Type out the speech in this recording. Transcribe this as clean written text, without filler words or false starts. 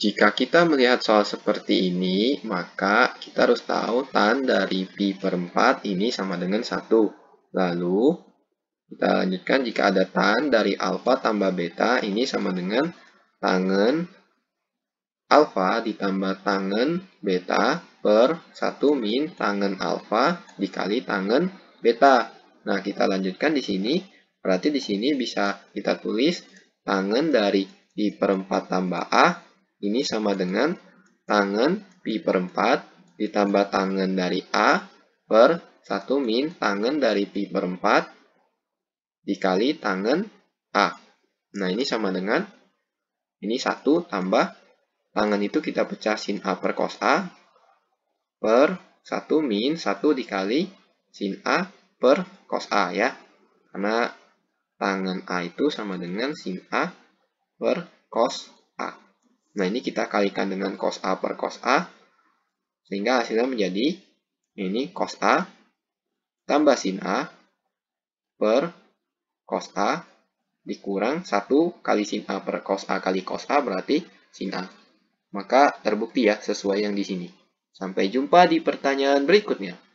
Jika kita melihat soal seperti ini, maka kita harus tahu tan dari pi per 4 ini sama dengan 1. Lalu, kita lanjutkan jika ada tan dari alfa tambah beta ini sama dengan tangen alfa ditambah tangen beta per 1 min tangen alfa dikali tangen beta. Nah, kita lanjutkan di sini. Berarti di sini bisa kita tulis tangen dari pi per 4 tambah a. Ini sama dengan tangen pi per 4 ditambah tangen dari A per 1 min tangen dari pi per 4 dikali tangen A. Nah, ini sama dengan, ini 1 tambah, tangen itu kita pecah sin A per cos A per 1 min 1 dikali sin A per cos A ya. Karena tangen A itu sama dengan sin A per cos A. Nah, ini kita kalikan dengan cos A per cos A, sehingga hasilnya menjadi, ini cos A tambah sin A per cos A dikurang 1 kali sin A per cos A kali cos A berarti sin A. Maka terbukti ya sesuai yang di sini. Sampai jumpa di pertanyaan berikutnya.